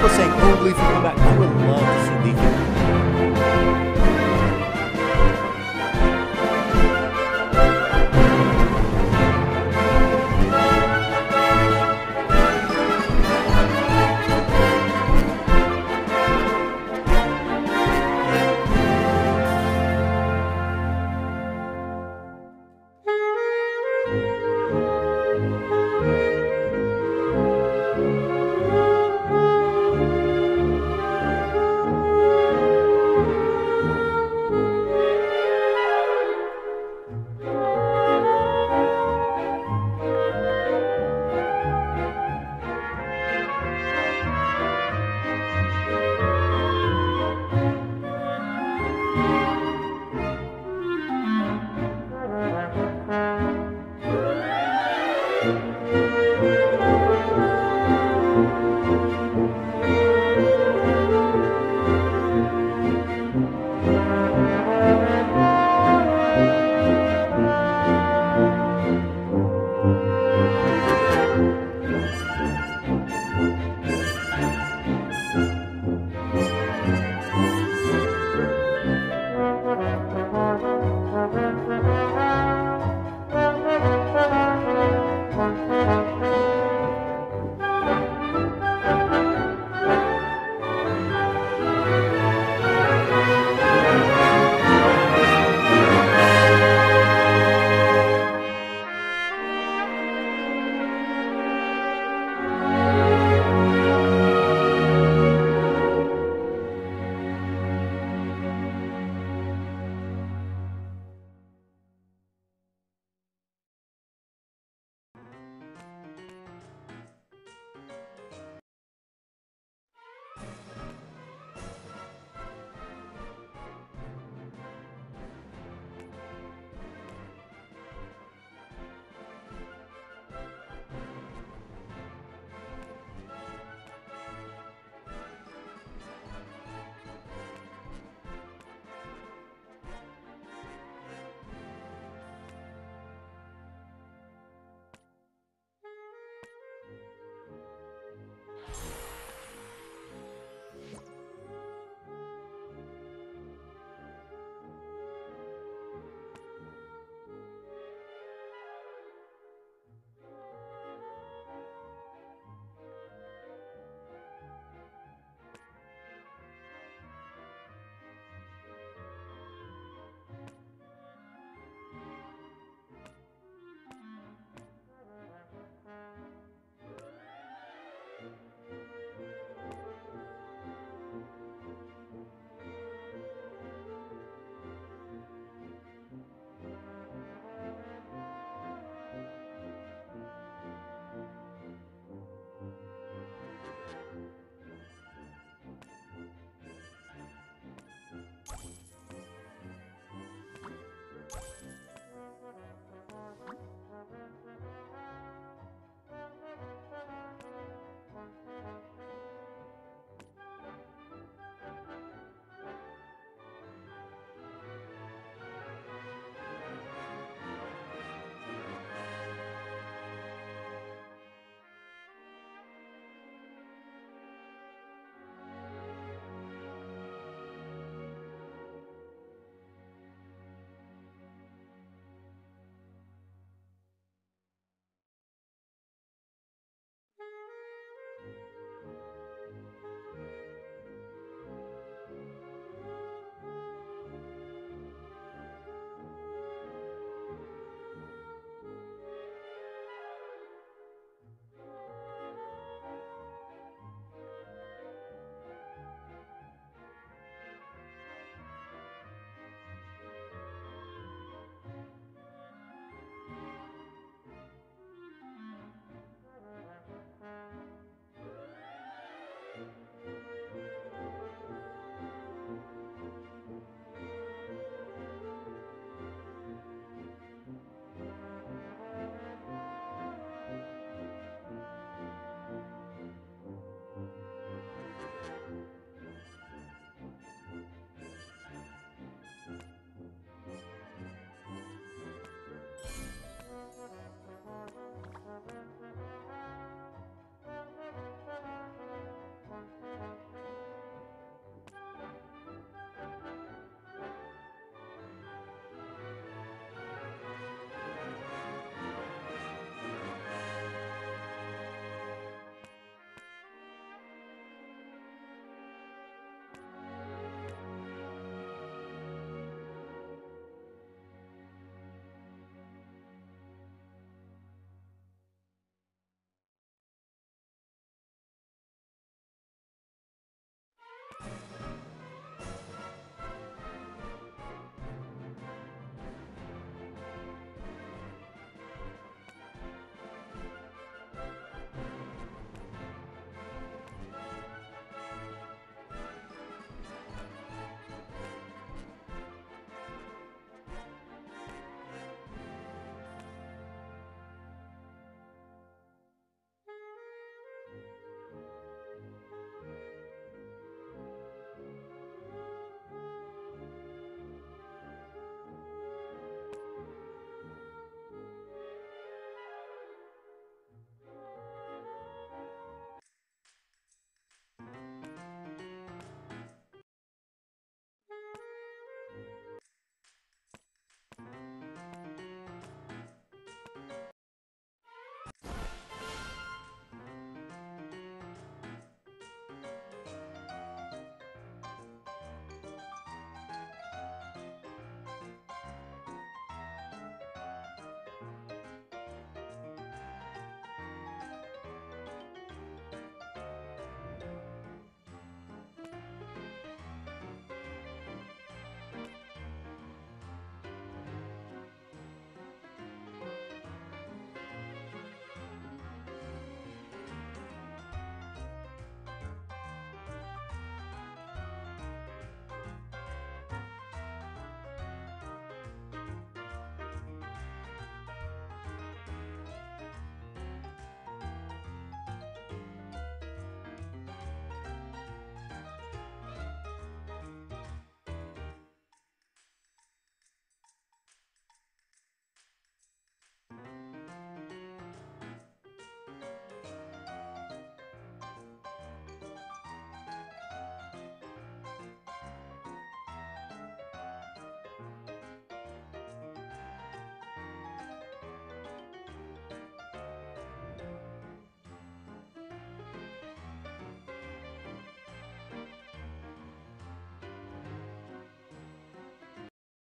people saying, oh, Leafy, come back. I would love to see Leafy come back.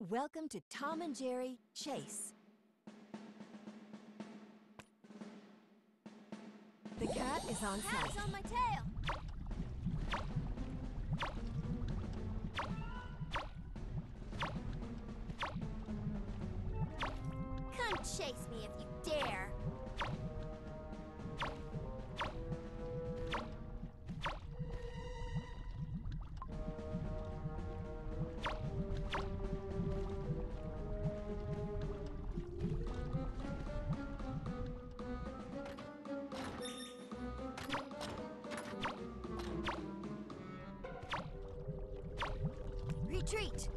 Welcome to Tom and Jerry: Chase. The cat is on sight. Cat's on my tail. Come chase me if you dare. Retreat!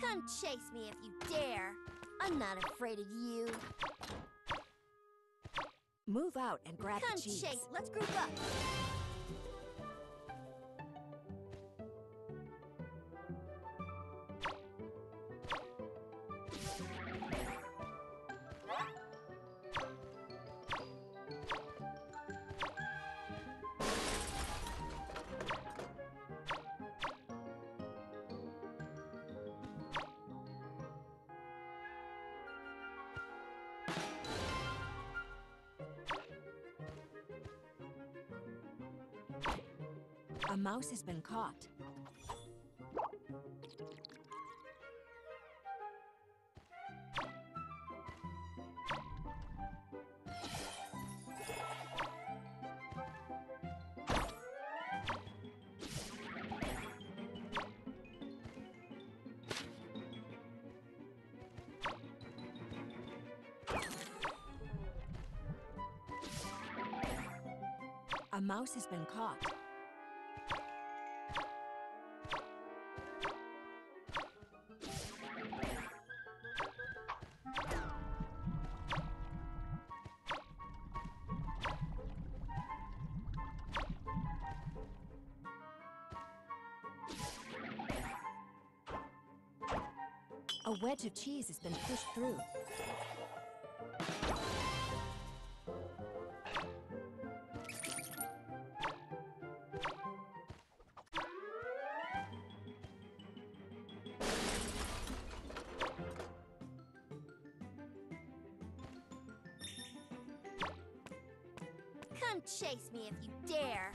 Come chase me if you dare. I'm not afraid of you. Move out and grab the cheese. Come chase, let's group up. A mouse has been caught. A mouse has been caught. A wedge of cheese has been pushed through. Come chase me if you dare.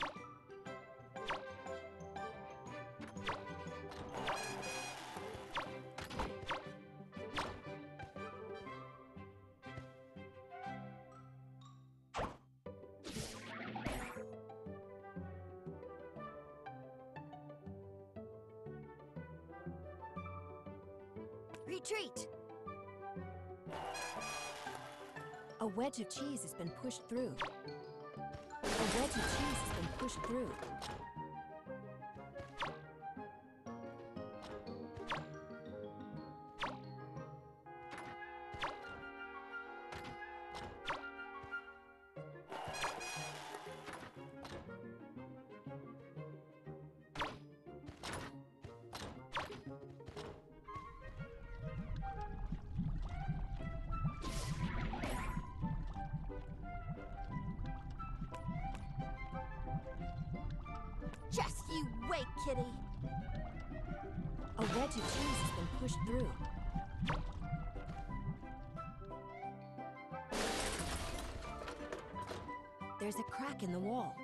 Retreat! A wedge of cheese has been pushed through. A wedge of cheese has been pushed through. Just you wait, kitty! A wedge of cheese has been pushed through. There's a crack in the wall.